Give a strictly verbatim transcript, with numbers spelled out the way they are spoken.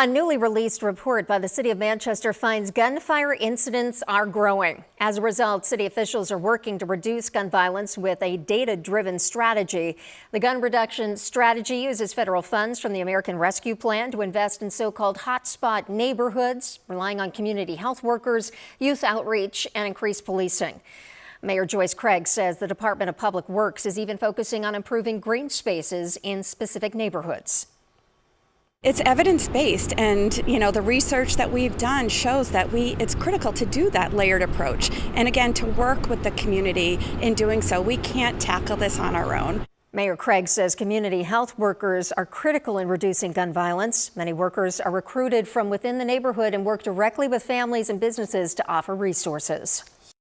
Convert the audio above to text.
A newly released report by the City of Manchester finds gunfire incidents are growing. As a result, city officials are working to reduce gun violence with a data-driven strategy. The gun reduction strategy uses federal funds from the American Rescue Plan to invest in so-called hotspot neighborhoods, relying on community health workers, youth outreach, and increased policing. Mayor Joyce Craig says the Department of Public Works is even focusing on improving green spaces in specific neighborhoods. It's evidence-based, and you know the research that we've done shows that we it's critical to do that layered approach, and again to work with the community in doing so. We can't tackle this on our own. Mayor Craig says community health workers are critical in reducing gun violence. Many workers are recruited from within the neighborhood and work directly with families and businesses to offer resources.